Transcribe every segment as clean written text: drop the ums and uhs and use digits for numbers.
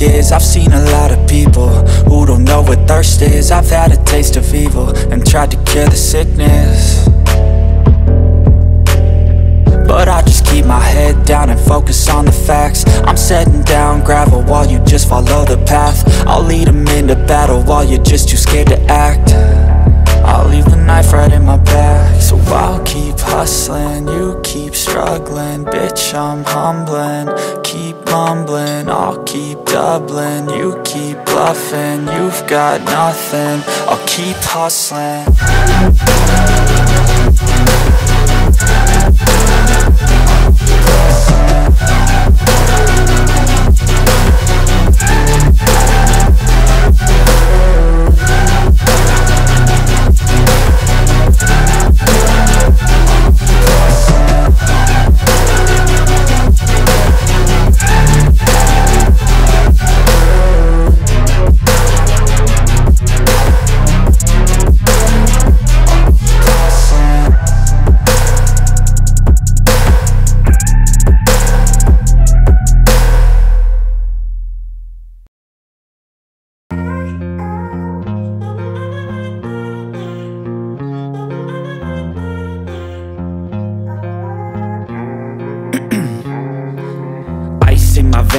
Is I've seen a lot of people who don't know what thirst is. I've had a taste of evil and tried to cure the sickness, but I just keep my head down and focus on the facts. I'm setting down gravel while you just follow the path. I'll lead them into battle while you're just too scared to act. I'll leave the knife right in my back. So I'll keep hustling, you keep struggling. Bitch, I'm humbling, keep mumbling. I'll keep doubling, you keep bluffing. You've got nothing, I'll keep hustling.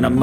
I'm